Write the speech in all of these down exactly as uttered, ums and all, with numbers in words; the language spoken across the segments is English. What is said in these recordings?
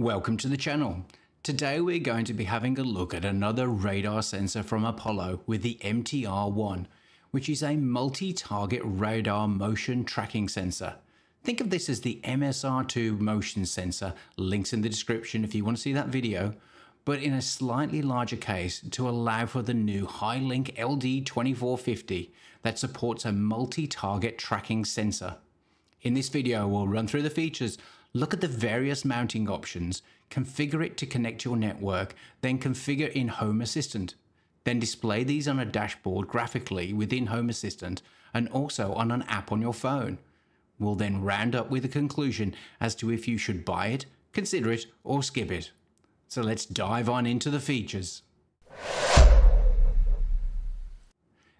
Welcome to the channel. Today we're going to be having a look at another radar sensor from Apollo with the M T R one, which is a multi-target radar motion tracking sensor. Think of this as the M S R two motion sensor, links in the description if you want to see that video, but in a slightly larger case to allow for the new Hi-Link L D twenty-four fifty that supports a multi-target tracking sensor. In this video we'll run through the features, look at the various mounting options, configure it to connect your network, then configure in Home Assistant. Then display these on a dashboard graphically within Home Assistant and also on an app on your phone. We'll then round up with a conclusion as to if you should buy it, consider it, or skip it. So let's dive on into the features.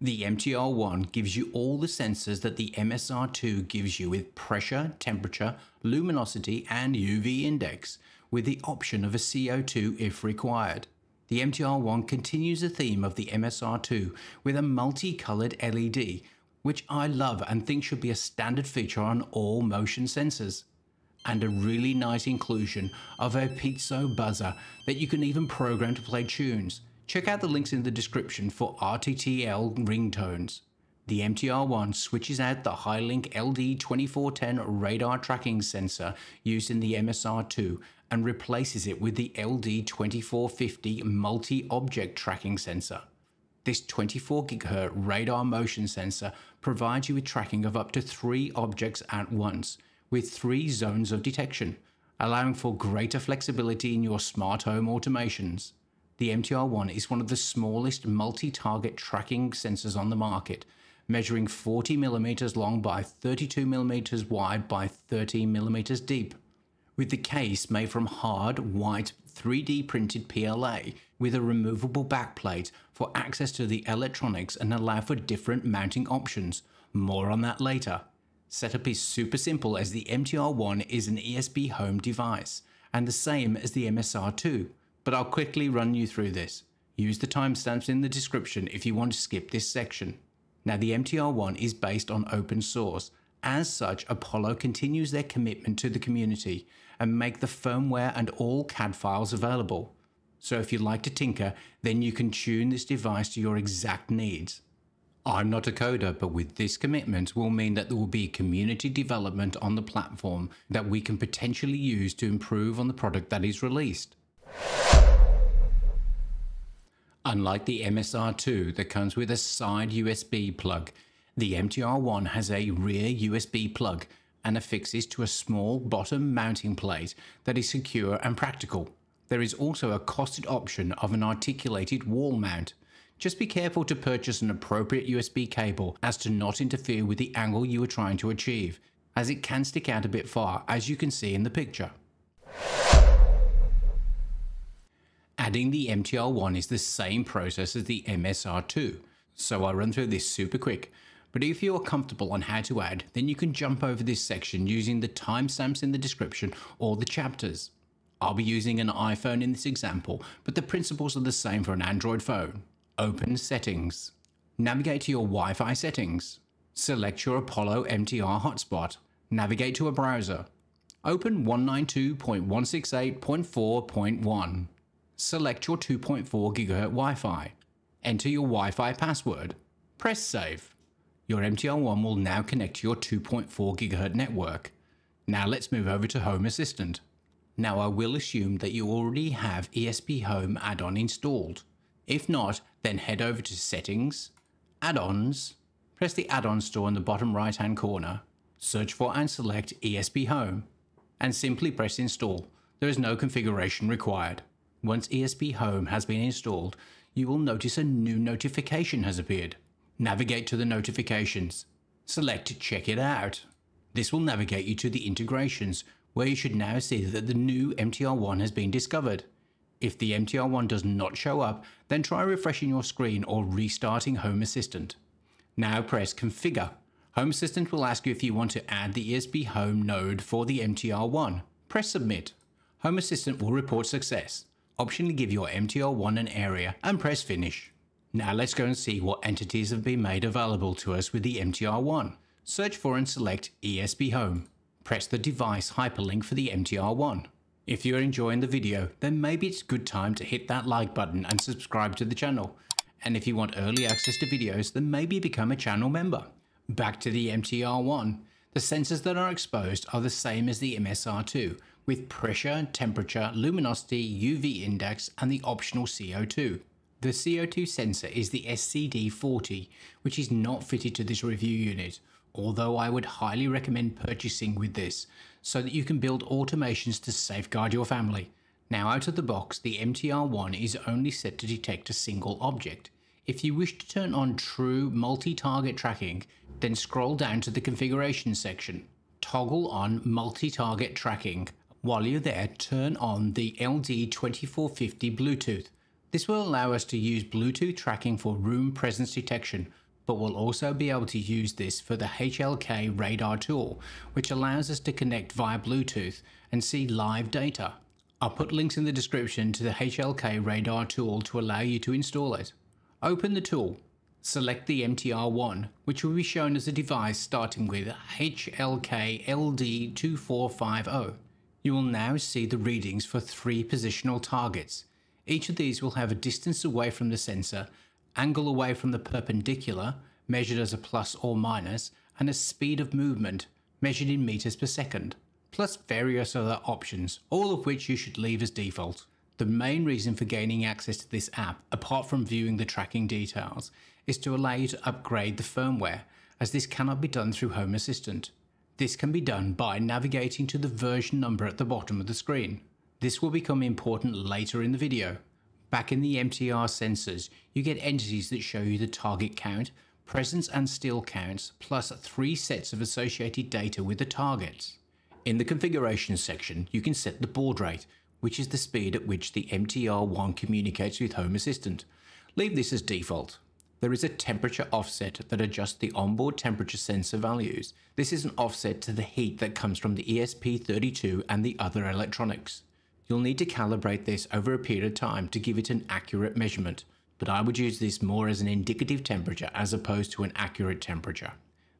The M T R one gives you all the sensors that the M S R two gives you with pressure, temperature, luminosity and U V index, with the option of a C O two if required. The M T R one continues the theme of the M S R two with a multi-coloured L E D, which I love and think should be a standard feature on all motion sensors. And a really nice inclusion of a piezo buzzer that you can even program to play tunes. Check out the links in the description for R T T L ringtones. The M T R one switches out the Hi-Link L D twenty-four ten radar tracking sensor used in the M S R two and replaces it with the L D twenty-four fifty multi-object tracking sensor. This twenty-four gigahertz radar motion sensor provides you with tracking of up to three objects at once, with three zones of detection, allowing for greater flexibility in your smart home automations. The M T R one is one of the smallest multi-target tracking sensors on the market, measuring forty millimeters long by thirty-two millimeters wide by thirteen millimeters deep, with the case made from hard, white, three D printed P L A with a removable backplate for access to the electronics and allow for different mounting options. More on that later. Setup is super simple as the M T R one is an ESPHome device and the same as the M S R two. But I'll quickly run you through this. Use the timestamps in the description if you want to skip this section. Now the M T R one is based on open source. As such, Apollo continues their commitment to the community and make the firmware and all C A D files available. So if you like to tinker, then you can tune this device to your exact needs. I'm not a coder, but with this commitment will mean that there will be community development on the platform that we can potentially use to improve on the product that is released. Unlike the M S R two that comes with a side U S B plug, the M T R one has a rear U S B plug and affixes to a small bottom mounting plate that is secure and practical. There is also a costed option of an articulated wall mount. Just be careful to purchase an appropriate U S B cable as to not interfere with the angle you are trying to achieve, as it can stick out a bit far, as you can see in the picture. Adding the M T R one is the same process as the M S R two, so I'll run through this super quick, but if you are comfortable on how to add, then you can jump over this section using the timestamps in the description or the chapters. I'll be using an iPhone in this example, but the principles are the same for an Android phone. Open Settings. Navigate to your Wi-Fi settings. Select your Apollo M T R hotspot. Navigate to a browser. Open one ninety-two dot one sixty-eight dot four dot one. Select your two point four gigahertz Wi-Fi. Enter your Wi-Fi password. Press Save. Your M T R one will now connect to your two point four gigahertz network. Now let's move over to Home Assistant. Now I will assume that you already have ESPHome add-on installed. If not, then head over to Settings, Add-ons, press the add-on store in the bottom right hand corner, search for and select ESPHome, and simply press Install. There is no configuration required. Once ESPHome has been installed, you will notice a new notification has appeared. Navigate to the notifications. Select Check It Out. This will navigate you to the integrations, where you should now see that the new M T R one has been discovered. If the M T R one does not show up, then try refreshing your screen or restarting Home Assistant. Now press Configure. Home Assistant will ask you if you want to add the ESPHome node for the M T R one. Press Submit. Home Assistant will report success. Optionally give your M T R one an area and press Finish. Now let's go and see what entities have been made available to us with the M T R one. Search for and select ESPHome. Press the device hyperlink for the M T R one. If you're enjoying the video, then maybe it's a good time to hit that like button and subscribe to the channel. And if you want early access to videos, then maybe become a channel member. Back to the M T R one. The sensors that are exposed are the same as the M S R two, with pressure, temperature, luminosity, U V index, and the optional C O two. The C O two sensor is the S C D forty, which is not fitted to this review unit, although I would highly recommend purchasing with this, so that you can build automations to safeguard your family. Now out of the box, the M T R one is only set to detect a single object. If you wish to turn on true multi-target tracking, then scroll down to the configuration section. Toggle on multi-target tracking. While you're there, turn on the L D twenty-four fifty Bluetooth. This will allow us to use Bluetooth tracking for room presence detection, but we'll also be able to use this for the H L K radar tool, which allows us to connect via Bluetooth and see live data. I'll put links in the description to the H L K radar tool to allow you to install it. Open the tool. Select the M T R one, which will be shown as a device starting with H L K L D two four five zero. You will now see the readings for three positional targets. Each of these will have a distance away from the sensor, angle away from the perpendicular, measured as a plus or minus, and a speed of movement, measured in meters per second, plus various other options, all of which you should leave as default. The main reason for gaining access to this app, apart from viewing the tracking details, is to allow you to upgrade the firmware, as this cannot be done through Home Assistant. This can be done by navigating to the version number at the bottom of the screen. This will become important later in the video. Back in the M T R sensors, you get entities that show you the target count, presence and still counts, plus three sets of associated data with the targets. In the configuration section, you can set the baud rate, which is the speed at which the M T R one communicates with Home Assistant. Leave this as default. There is a temperature offset that adjusts the onboard temperature sensor values. This is an offset to the heat that comes from the E S P thirty-two and the other electronics. You'll need to calibrate this over a period of time to give it an accurate measurement, but I would use this more as an indicative temperature as opposed to an accurate temperature.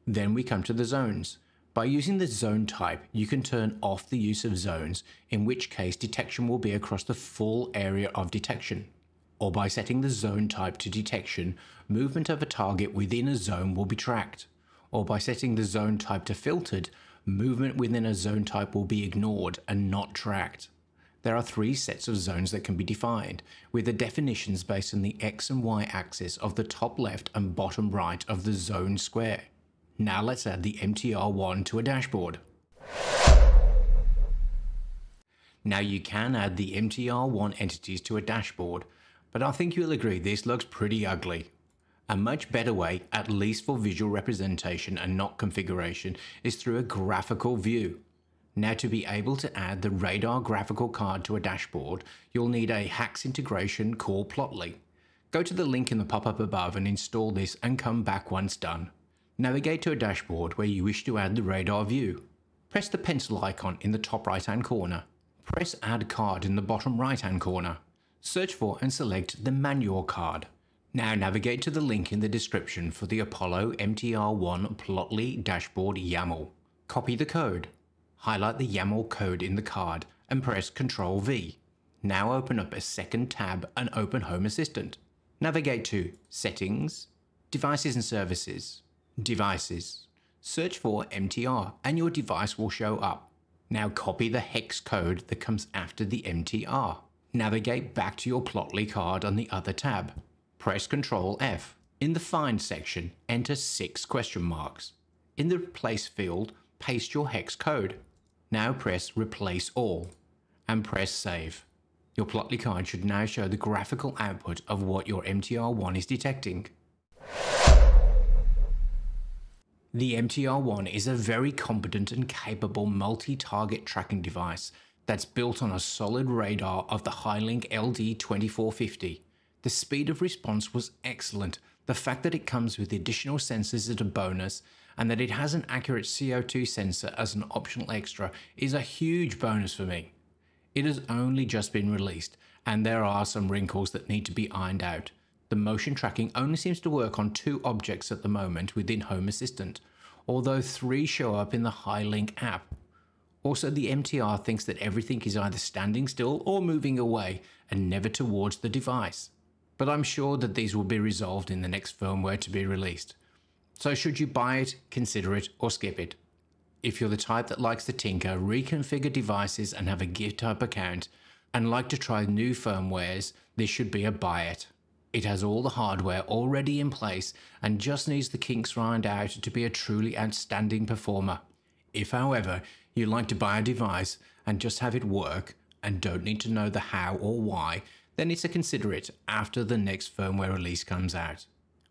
Then we come to the zones. By using the zone type, you can turn off the use of zones, in which case detection will be across the full area of detection. Or by setting the zone type to detection, movement of a target within a zone will be tracked. Or by setting the zone type to filtered, movement within a zone type will be ignored and not tracked. There are three sets of zones that can be defined, with the definitions based on the X and Y axis of the top left and bottom right of the zone square. Now let's add the M T R one to a dashboard. Now you can add the M T R one entities to a dashboard, but I think you'll agree this looks pretty ugly. A much better way, at least for visual representation and not configuration, is through a graphical view. Now to be able to add the radar graphical card to a dashboard, you'll need a HACS integration called Plotly. Go to the link in the pop-up above and install this and come back once done. Navigate to a dashboard where you wish to add the radar view. Press the pencil icon in the top right hand corner. Press Add Card in the bottom right hand corner. Search for and select the manual card. Now navigate to the link in the description for the Apollo M T R one Plotly dashboard YAML. Copy the code. Highlight the YAML code in the card and press control V. Now open up a second tab and open Home Assistant. Navigate to Settings, Devices and Services, Devices. Search for M T R and your device will show up. Now copy the hex code that comes after the M T R. Navigate back to your Plotly card on the other tab. Press control F. In the Find section, enter six question marks. In the Replace field, paste your hex code. Now press Replace All and press Save. Your Plotly card should now show the graphical output of what your M T R one is detecting. The M T R one is a very competent and capable multi-target tracking device that's built on a solid radar of the Hi-Link L D twenty-four fifty. The speed of response was excellent. The fact that it comes with additional sensors is a bonus, and that it has an accurate C O two sensor as an optional extra is a huge bonus for me. It has only just been released, and there are some wrinkles that need to be ironed out. The motion tracking only seems to work on two objects at the moment within Home Assistant, although three show up in the Hi-Link app. Also, the M T R thinks that everything is either standing still or moving away and never towards the device. But I'm sure that these will be resolved in the next firmware to be released. So should you buy it, consider it, or skip it? If you're the type that likes to tinker, reconfigure devices and have a GitHub account and like to try new firmwares, this should be a buy it. It has all the hardware already in place and just needs the kinks ironed out to be a truly outstanding performer. If, however, you like to buy a device and just have it work and don't need to know the how or why, then it's a consider it after the next firmware release comes out.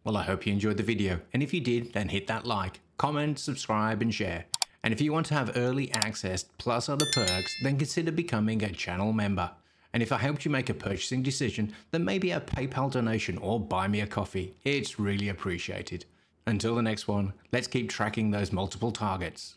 Well, I hope you enjoyed the video, and if you did, then hit that like, comment, subscribe and share. And if you want to have early access plus other perks, then consider becoming a channel member. And if I helped you make a purchasing decision, then maybe a PayPal donation or buy me a coffee. It's really appreciated. Until the next one, let's keep tracking those multiple targets.